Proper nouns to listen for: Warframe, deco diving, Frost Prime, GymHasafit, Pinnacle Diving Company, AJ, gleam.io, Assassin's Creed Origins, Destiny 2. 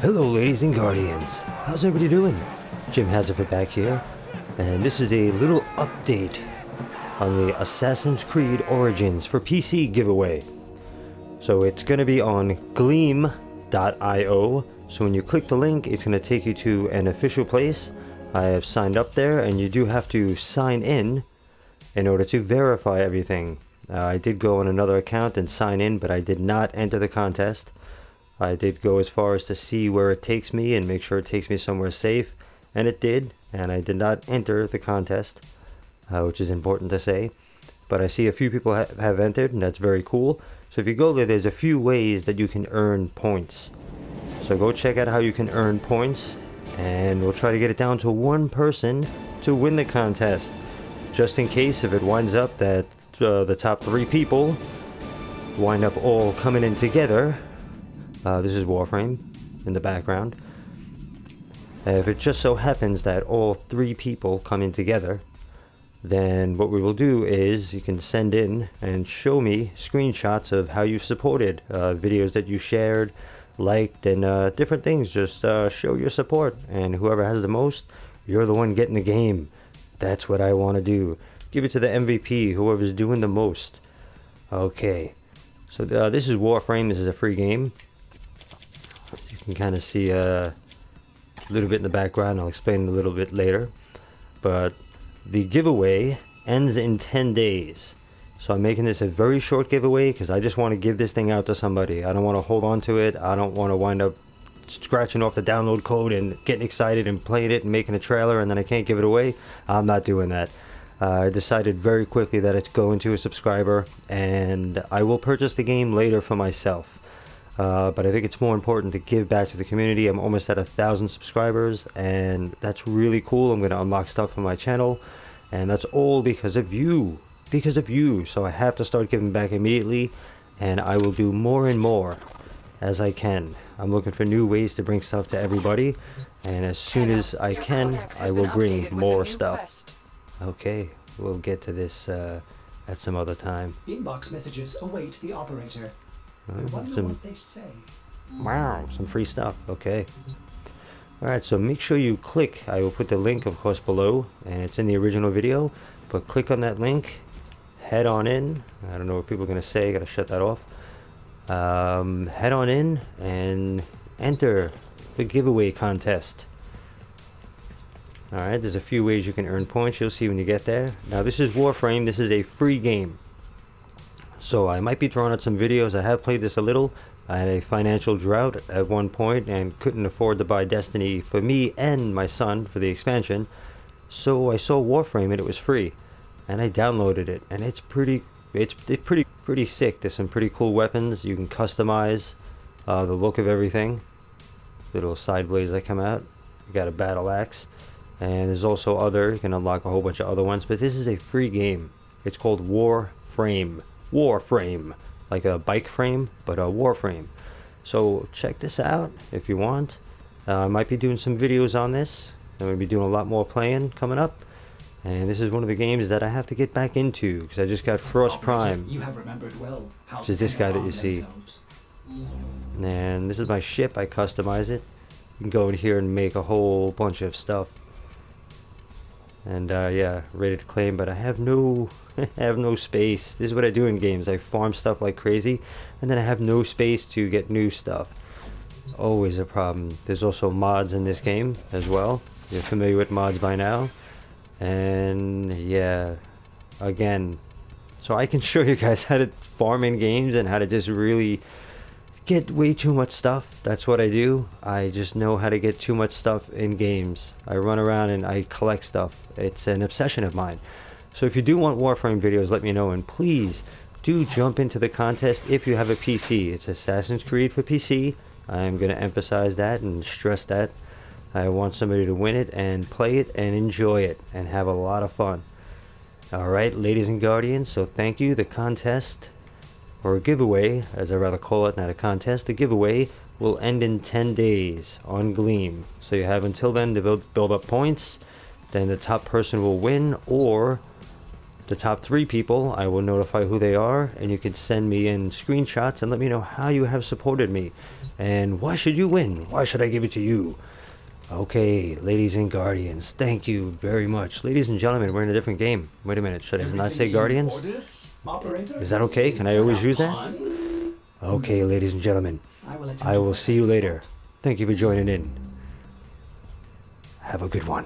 Hello ladies and guardians, how's everybody doing? GymHasafit back here, and this is a little update on the Assassin's Creed Origins for PC giveaway. So it's going to be on gleam.io, so when you click the link it's going to take you to an official place. I have signed up there, and you do have to sign in order to verify everything. I did go on another account and sign in, but I did not enter the contest. I did go as far as to see where it takes me and make sure it takes me somewhere safe, and it did, and I did not enter the contest, which is important to say, but I see a few people have entered, and that's very cool. So if you go there, there's a few ways that you can earn points, so go check out how you can earn points, and we'll try to get it down to one person to win the contest, just in case if it winds up that the top three people wind up all coming in together. This is Warframe in the background. If it just so happens that all three people come in together, then what we will do is you can send in and show me screenshots of how you've supported, videos that you shared, liked, and different things. Just show your support, and whoever has the most, you're the one getting the game. That's what I want to do. Give it to the MVP, whoever's doing the most. Okay, so this is Warframe. This is a free game. You can kind of see a little bit in the background. I'll explain a little bit later, but the giveaway ends in 10 days, so I'm making this a very short giveaway because I just want to give this thing out to somebody. I don't want to hold on to it. I don't want to wind up scratching off the download code and getting excited and playing it and making a trailer and then I can't give it away. I'm not doing that. I decided very quickly that it's going to a subscriber, and I will purchase the game later for myself. But I think it's more important to give back to the community. I'm almost at 1,000 subscribers, and that's really cool. I'm going to unlock stuff for my channel, and that's all because of you. Because of you. So I have to start giving back immediately, and I will do more and more as I can. I'm looking for new ways to bring stuff to everybody, and as soon as I can, I will bring more stuff. Okay, we'll get to this at some other time. Inbox messages await the operator. What they say. Wow, some free stuff. Okay. Alright, so make sure you click. I will put the link, of course, below, and it's in the original video. But click on that link, head on in. I don't know what people are going to say. Got to shut that off. Head on in and enter the giveaway contest. Alright, there's a few ways you can earn points. You'll see when you get there. Now, this is Warframe. This is a free game. So I might be throwing out some videos. I have played this a little. I had a financial drought at one point and couldn't afford to buy Destiny for me and my son for the expansion. So I saw Warframe and it was free, and I downloaded it, and it's pretty sick. There's some pretty cool weapons. You can customize the look of everything. Little side blades that come out. You got a battle axe, and there's also other. You can unlock a whole bunch of other ones, but this is a free game. It's called Warframe. Warframe, like a bike frame, but a Warframe. So check this out if you want. I might be doing some videos on this. I'm going to be doing a lot more playing coming up, and this is one of the games that I have to get back into because I just got Frost Prime, which is this guy that you see. And this is my ship. I customize it. You can go in here and make a whole bunch of stuff. And yeah, ready to claim, but I have no space. This is what I do in games. I farm stuff like crazy, and then I have no space to get new stuff. Always a problem. There's also mods in this game as well. You're familiar with mods by now. And yeah, again, so I can show you guys how to farm in games and how to just really get way too much stuff. That's what I do. I just know how to get too much stuff in games. I run around and I collect stuff. It's an obsession of mine. So if you do want Warframe videos, let me know, and please do jump into the contest if you have a PC. It's Assassin's Creed for PC. I'm going to emphasize that and stress that. I want somebody to win it and play it and enjoy it and have a lot of fun. Alright, ladies and guardians, so thank you. The contest, or a giveaway, as I rather call it, not a contest. The giveaway will end in 10 days on Gleam. So you have until then to build up points. Then the top person will win, or The top 3 people, I will notify who they are, and you can send me in screenshots and let me know how you have supported me. And why should you win? Why should I give it to you? Okay, ladies and guardians, thank you very much. Ladies and gentlemen, we're in a different game. Wait a minute, should I not say guardians? Orders, operator? Is that okay? Can I always use that? Okay, ladies and gentlemen, I will see you later. Thank you for joining in. Have a good one.